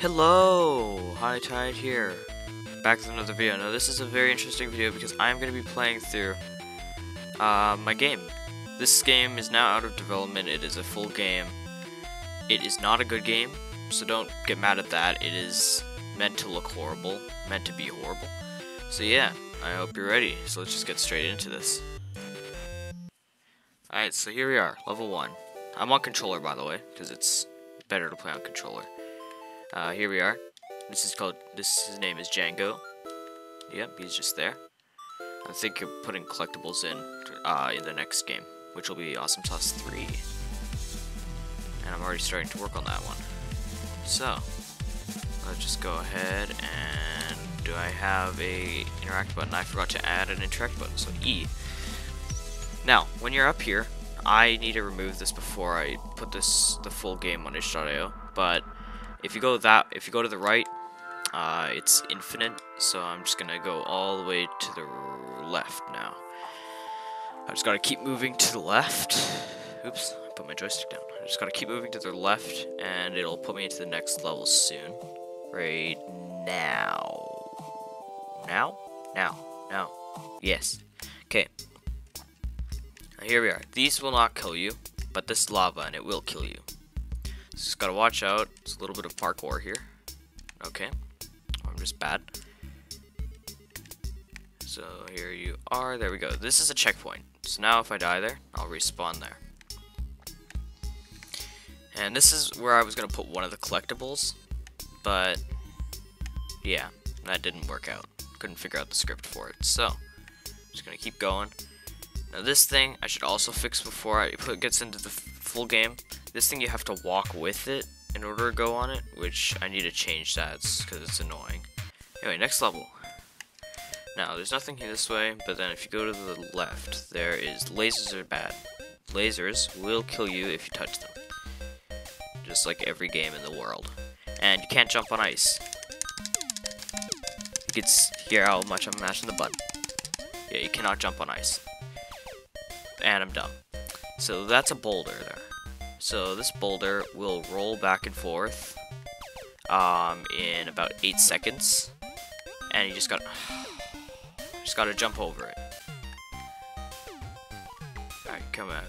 Hello, High Tide here. Back with another video. Now this is a very interesting video because I'm going to be playing through my game. This game is now out of development. It is a full game. It is not a good game, so don't get mad at that. It is meant to look horrible, meant to be horrible. So yeah, I hope you're ready. So let's just get straight into this. Alright, so here we are, level 1. I'm on controller, by the way, because it's better to play on controller. Here we are. His name is Django. Yep, he's just there. I think you're putting collectibles in the next game, which will be Awesome Sauce 3. And I'm already starting to work on that one. So, let's just go ahead and do I have a interact button? I forgot to add an interact button, so E. Now, when you're up here, I need to remove this before I put the full game on itch.io, but if you go to the right, it's infinite. So I'm just gonna go all the way to the left now. I just gotta keep moving to the left. Oops, I put my joystick down. I just gotta keep moving to the left, and it'll put me into the next level soon. Right now. Now. Yes. Okay. Here we are. These will not kill you, but this is lava, and it will kill you. Just gotta watch out. It's a little bit of parkour here. Okay, I'm just bad. So here you are. There we go. This is a checkpoint. So now if I die there, I'll respawn there. And this is where I was gonna put one of the collectibles, but yeah, that didn't work out. Couldn't figure out the script for it. So I'm just gonna keep going. Now this thing I should also fix before it gets into the full game. This thing you have to walk with it in order to go on it, which I need to change that because it's annoying. Anyway, next level. Now there's nothing here this way, but then if you go to the left, there is lasers are bad. Lasers will kill you if you touch them, just like every game in the world. And you can't jump on ice. You can hear how much I'm mashing the button. Yeah, you cannot jump on ice. And I'm dumb. So that's a boulder there. So this boulder will roll back and forth in about 8 seconds, and you just gotta jump over it. All right, come at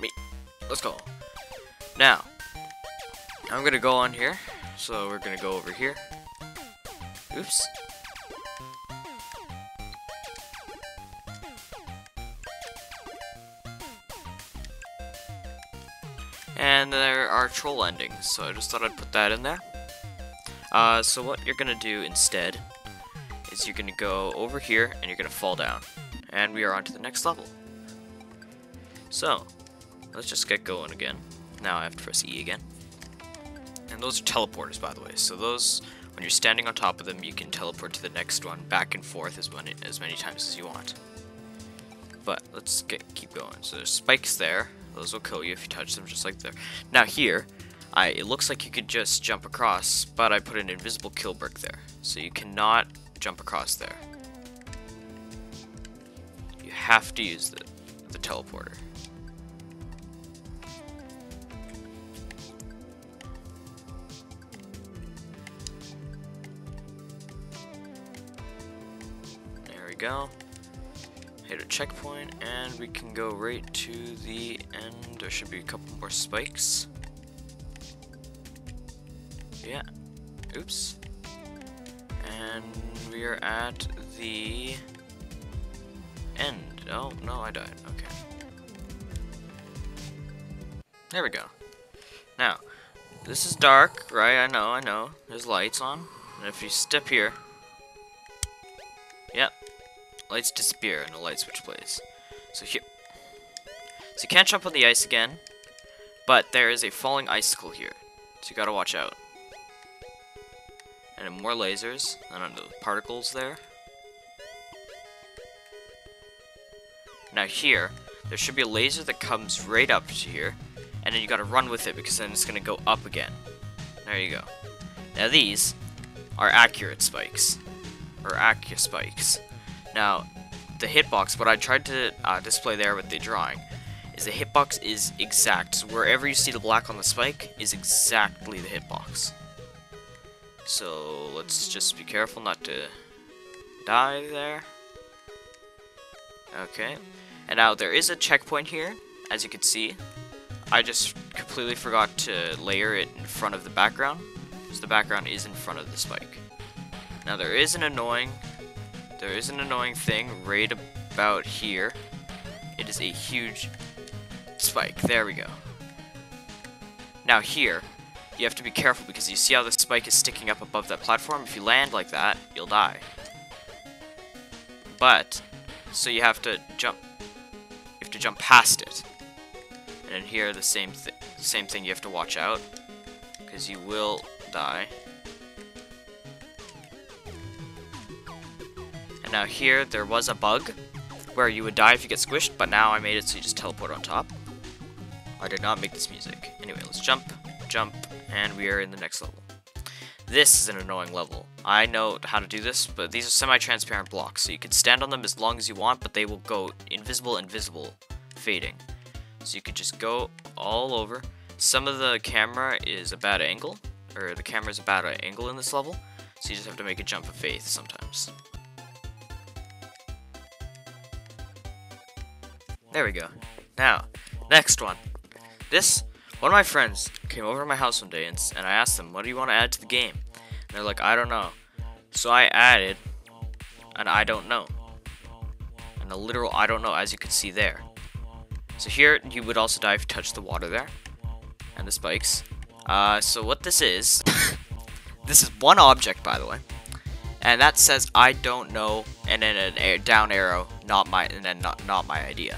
me. Let's go. Now I'm gonna go on here, so we're gonna go over here. Oops. And there are troll endings, so I just thought I'd put that in there. So what you're gonna do instead is you're gonna go over here and you're gonna fall down, and we are on to the next level. So let's just get going again. Now I have to press E again. And those are teleporters, by the way. So those, when you're standing on top of them, you can teleport to the next one back and forth as many times as you want. But let's keep going. So there's spikes there. Those will kill you if you touch them, just like there. Now here, it looks like you could just jump across, but I put an invisible kill brick there. So you cannot jump across there. You have to use the teleporter. There we go. Hit a checkpoint, and we can go right to the end. There should be a couple more spikes. Yeah. Oops. And we are at the end. Oh, no, I died. Okay. There we go. Now, this is dark, right? I know. There's lights on. And if you step here... Yep. Lights disappear and the light switch plays. So here. So you can't jump on the ice again, but there is a falling icicle here, so you gotta watch out. And more lasers, and on the particles there. Now here, there should be a laser that comes right up to here, and then you gotta run with it because then it's gonna go up again. There you go. Now these are accurate spikes, or accu-spikes. Now, the hitbox, what I tried to display there with the drawing is the hitbox is exact. So wherever you see the black on the spike is exactly the hitbox. So let's just be careful not to die there. Okay. And now there is a checkpoint here, as you can see. I just completely forgot to layer it in front of the background. So the background is in front of the spike. Now there is an annoying thing right about here. It is a huge spike. There we go. Now here, you have to be careful because you see how the spike is sticking up above that platform? If you land like that, you'll die. But, so you have to jump. You have to jump past it. And here, the same thing, you have to watch out, because you will die. And now here, there was a bug where you would die if you get squished, but now I made it so you just teleport on top. I did not make this music. Anyway, let's jump, and we are in the next level. This is an annoying level. I know how to do this, but these are semi-transparent blocks, so you can stand on them as long as you want, but they will go invisible and visible, fading. So you could just go all over. Some of the camera is a bad angle, or the camera is a bad angle in this level, so you just have to make a jump of faith sometimes. There we go. Now, next one. One of my friends came over to my house one day and I asked them, what do you want to add to the game? And they're like, I don't know. So I added an I don't know. And a literal I don't know, as you can see there. So here, you would also die if you touch the water there. And the spikes. So what this is, this is one object, by the way. And that says, I don't know, and then a down arrow, not my idea.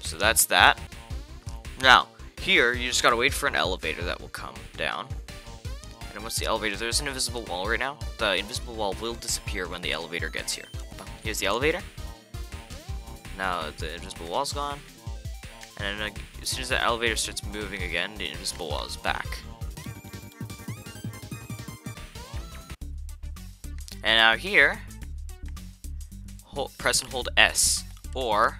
So that's that. Now, here, you just gotta wait for an elevator that will come down. And then once the elevator, there's an invisible wall right now. The invisible wall will disappear when the elevator gets here. Here's the elevator. Now the invisible wall's gone. And then as soon as the elevator starts moving again, the invisible wall is back. And now here, press and hold S or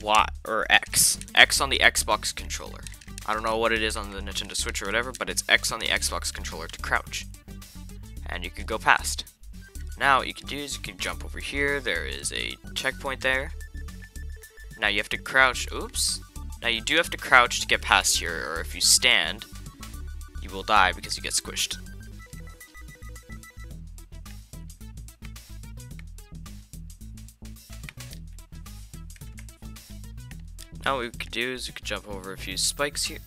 Y or X. X on the Xbox controller. I don't know what it is on the Nintendo Switch or whatever, but it's X on the Xbox controller to crouch. And you can go past. Now what you can do is you can jump over here. There is a checkpoint there. Now you have to crouch. Oops. Now you do have to crouch to get past here, or if you stand, you will die because you get squished. Now what we could do is we could jump over a few spikes here.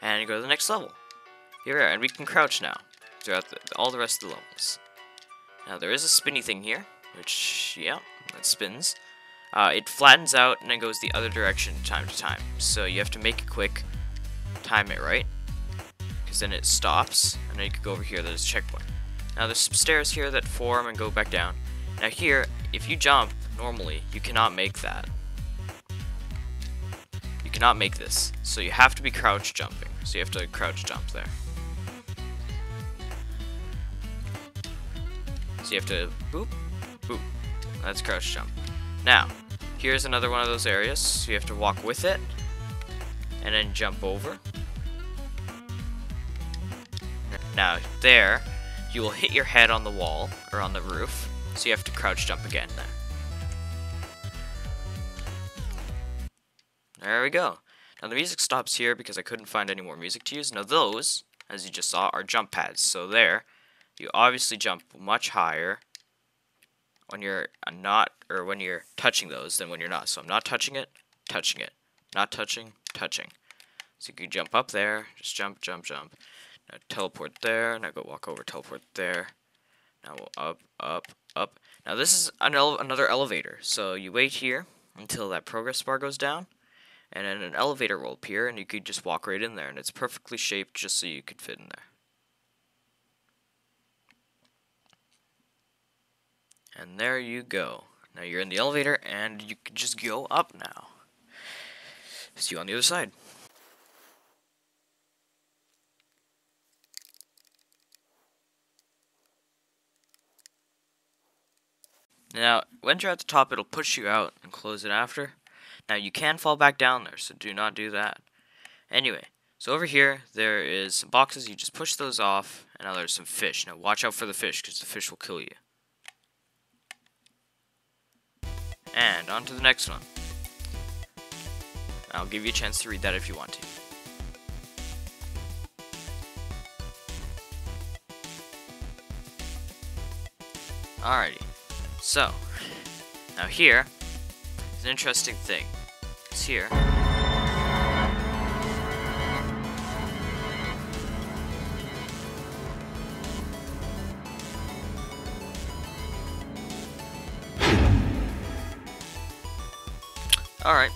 And you go to the next level. Here we are, and we can crouch now throughout all the rest of the levels. Now there is a spinny thing here, which, yeah, that spins. It flattens out and then goes the other direction time to time. So you have to make it quick, time it right, because then it stops, and then you can go over here, there's a checkpoint. Now there's some stairs here that form and go back down. Now here, if you jump normally, you cannot make that. You cannot make this, so you have to be crouch jumping. So you have to crouch jump there. So you have to boop, boop. That's crouch jump. Now, here's another one of those areas. So you have to walk with it, and then jump over. Now there, you will hit your head on the wall, or on the roof. So you have to crouch jump again there. There we go. Now the music stops here because I couldn't find any more music to use. Now those, as you just saw, are jump pads. So there, you obviously jump much higher when you're not, or when you're touching those than when you're not. So I'm not touching it, not touching, touching. So you can jump up there, just jump, jump, jump. Now teleport there, now go walk over, teleport there. Now we'll up, up, up. Now this is another elevator. So you wait here until that progress bar goes down, and then an elevator will appear, and you could just walk right in there, and it's perfectly shaped just so you could fit in there. And there you go. Now you're in the elevator, and you can just go up now. See you on the other side. Now, when you're at the top, it'll push you out and close it after. Now, you can fall back down there, so do not do that. Anyway, so over here, there is some boxes. You just push those off, and now there's some fish. Now, watch out for the fish, because the fish will kill you. And on to the next one. I'll give you a chance to read that if you want to. Alrighty, so now here is an interesting thing. It's here. Alright,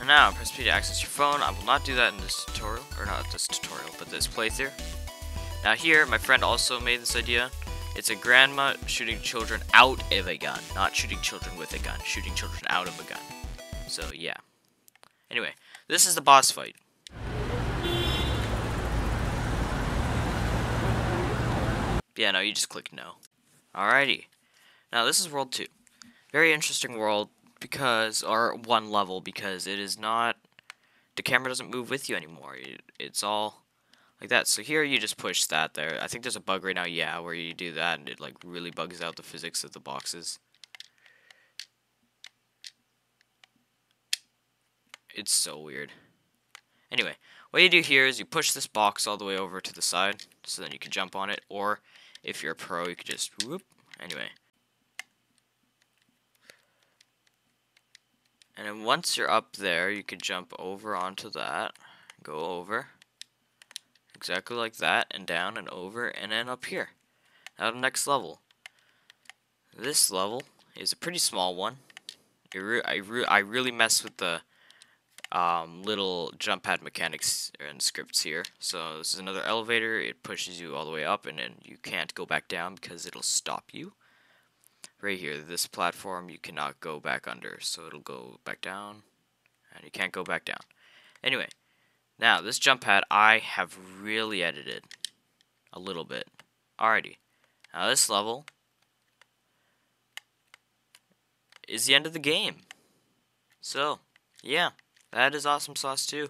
and now press P to access your phone. I will not do that in this tutorial, or not this tutorial, but this playthrough. Now here, my friend also made this idea. It's a grandma shooting children out of a gun, not shooting children with a gun, shooting children out of a gun. So, yeah. Anyway, this is the boss fight. Yeah, no, you just click no. Alrighty. Now, this is World 2. Very interesting world because, or one level, because it is not, the camera doesn't move with you anymore. It's all like that. So here you just push that there. I think there's a bug right now, yeah, where you do that and it like really bugs out the physics of the boxes. It's so weird. Anyway, what you do here is you push this box all the way over to the side so then you can jump on it, or if you're a pro you can just whoop. Anyway. And then once you're up there you can jump over onto that. Go over. Exactly like that, and down and over, and then up here. Now the next level. This level is a pretty small one. I really mess with the little jump pad mechanics and scripts here. So this is another elevator. It pushes you all the way up, and then you can't go back down because it'll stop you. Right here, this platform, you cannot go back under. So it'll go back down, and you can't go back down. Anyway. Now, this jump pad, I have really edited a little bit. Alrighty. Now, this level is the end of the game. So, yeah. That is Awesome Sauce 2.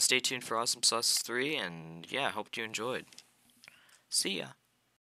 Stay tuned for Awesome Sauce 3, and yeah, hope you enjoyed. See ya.